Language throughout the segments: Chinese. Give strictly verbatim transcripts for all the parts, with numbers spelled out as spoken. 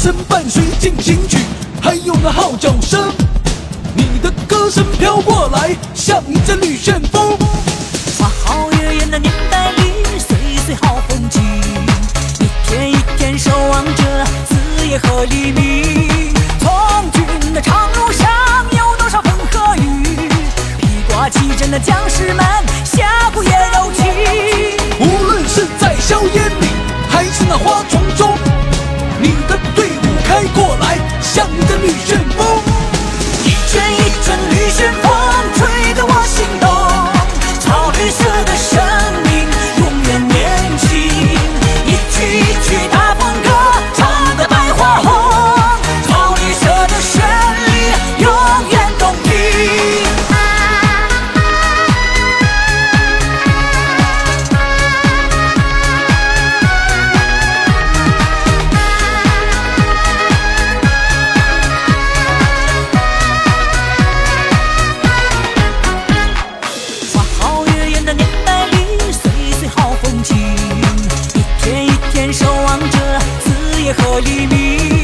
声伴随进行曲，还有那号角声。你的歌声飘过来，像一阵绿旋风。花好月圆的年代里，岁岁好风景。一天一天守望着子夜和黎明。从军的长路上，有多少风和雨？披挂齐征的将士们，峡谷也柔情。无论是在硝烟里，还是那花丛中，你的队伍开过来，像一阵绿旋风。一圈一圈绿旋风，吹得我心动。草绿色的生命，永远年轻。一曲一曲大风歌，唱得百花红。草绿色的旋律，永远动听。花好月圆的年代里，岁岁好风景。一天一天守望着子夜和黎明。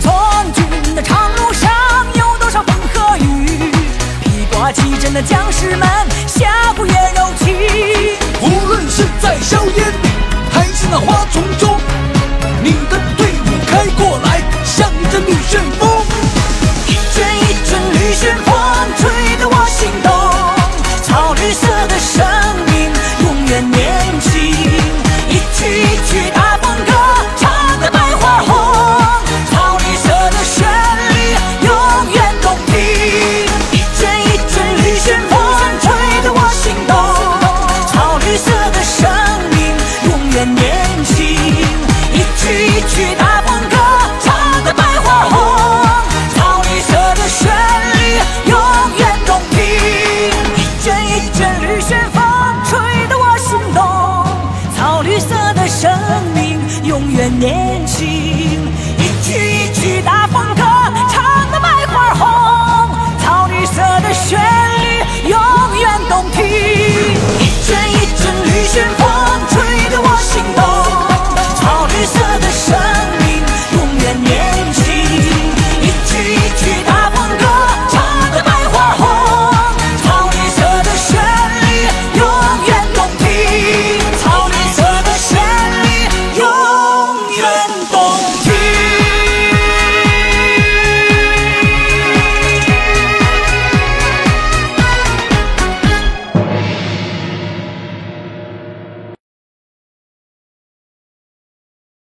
从军的长路上，有多少风和雨？披挂齐征的将士们，峡谷也柔情。无论是在硝烟里，还是那花丛中，你的。